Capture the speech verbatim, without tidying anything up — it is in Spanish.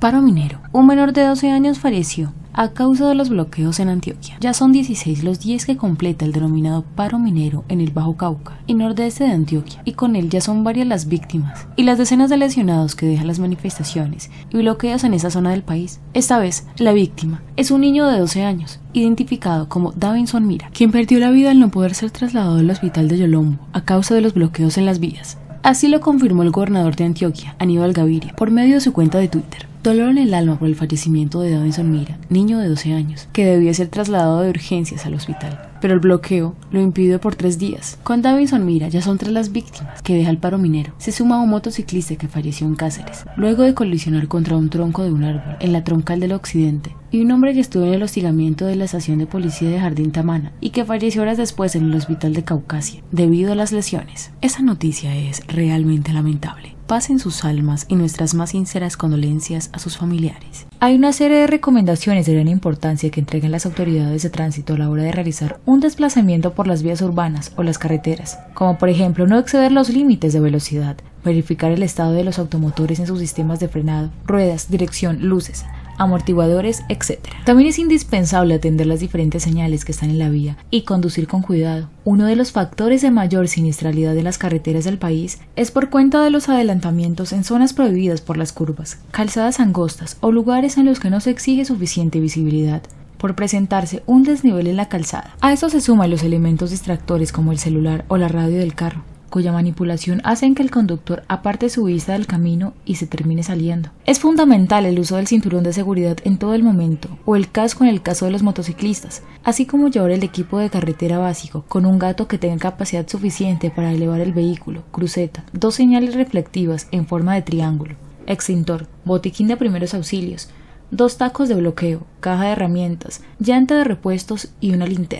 Paro minero. Un menor de doce años falleció a causa de los bloqueos en Antioquia. Ya son dieciséis los días que completa el denominado paro minero en el Bajo Cauca y nordeste de Antioquia, y con él ya son varias las víctimas y las decenas de lesionados que dejan las manifestaciones y bloqueos en esa zona del país. Esta vez, la víctima es un niño de doce años, identificado como Davinson Mira, quien perdió la vida al no poder ser trasladado al hospital de Yolombo a causa de los bloqueos en las vías. Así lo confirmó el gobernador de Antioquia, Aníbal Gaviria, por medio de su cuenta de Twitter. Dolor en el alma por el fallecimiento de Davinson Mira, niño de doce años, que debía ser trasladado de urgencias al hospital, pero el bloqueo lo impidió por tres días. Con Davinson Mira ya son tres las víctimas que deja el paro minero. Se suma un motociclista que falleció en Cáceres, luego de colisionar contra un tronco de un árbol en la troncal del occidente, y un hombre que estuvo en el hostigamiento de la estación de policía de Jardín Tamana y que falleció horas después en el hospital de Caucasia, debido a las lesiones. Esa noticia es realmente lamentable. Paz en sus almas y nuestras más sinceras condolencias a sus familiares. Hay una serie de recomendaciones de gran importancia que entregan las autoridades de tránsito a la hora de realizar un desplazamiento por las vías urbanas o las carreteras, como por ejemplo no exceder los límites de velocidad, verificar el estado de los automotores en sus sistemas de frenado, ruedas, dirección, luces, amortiguadores, etcétera. También es indispensable atender las diferentes señales que están en la vía y conducir con cuidado. Uno de los factores de mayor siniestralidad de las carreteras del país es por cuenta de los adelantamientos en zonas prohibidas por las curvas, calzadas angostas o lugares en los que no se exige suficiente visibilidad, por presentarse un desnivel en la calzada. A esto se suman los elementos distractores como el celular o la radio del carro, cuya manipulación hacen que el conductor aparte su vista del camino y se termine saliendo. Es fundamental el uso del cinturón de seguridad en todo el momento, o el casco en el caso de los motociclistas, así como llevar el equipo de carretera básico con un gato que tenga capacidad suficiente para elevar el vehículo, cruceta, dos señales reflectivas en forma de triángulo, extintor, botiquín de primeros auxilios, dos tacos de bloqueo, caja de herramientas, llanta de repuestos y una linterna.